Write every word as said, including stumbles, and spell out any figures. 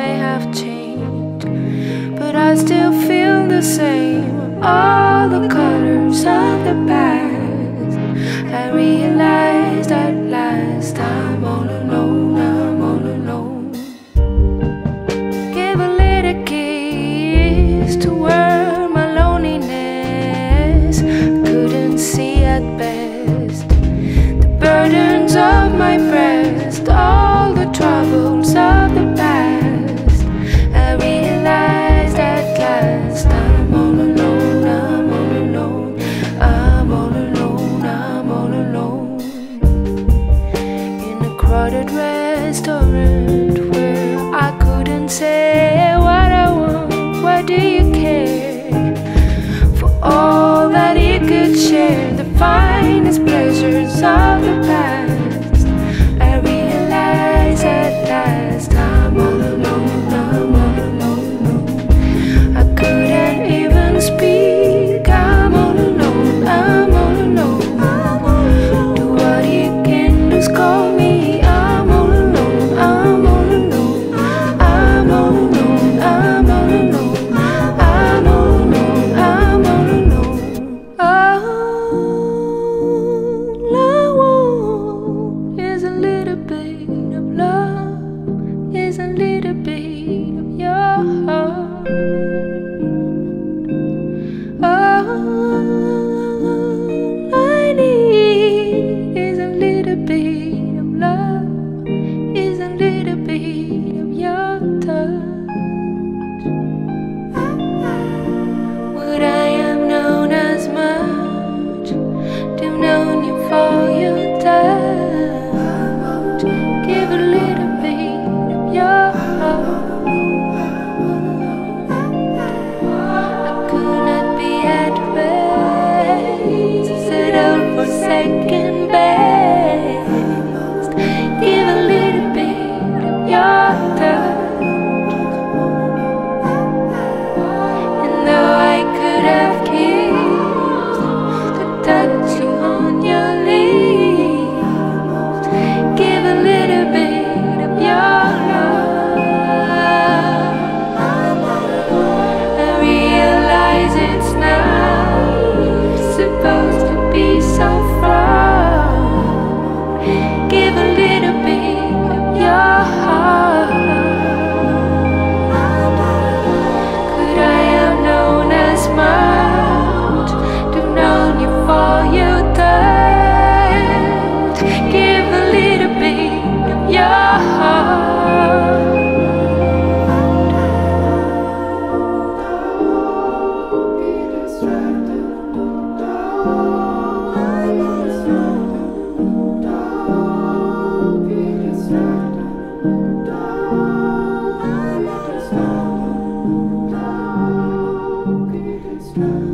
may have changed, but I still feel the same. All the colors of the past, I realized at last I'm all alone, I'm all alone. Give a little kiss to where my loneliness couldn't see at best. The burdens of my breast, all the troubles of the past, I realized at last I'm all alone, I'm all alone, I'm all alone, I'm all alone. In a crowded restaurant where I couldn't say what I want, why do you care? For all that it could share, the finest pleasures of the past, second best. Give a little bit of your touch. And though I could have kissed the touch you on your lips, give a little bit of your love. I realize it's not supposed to be so. Give a little bit of your heart. Could I have known as much, to have known you for your touch? Give a little bit of your heart. No.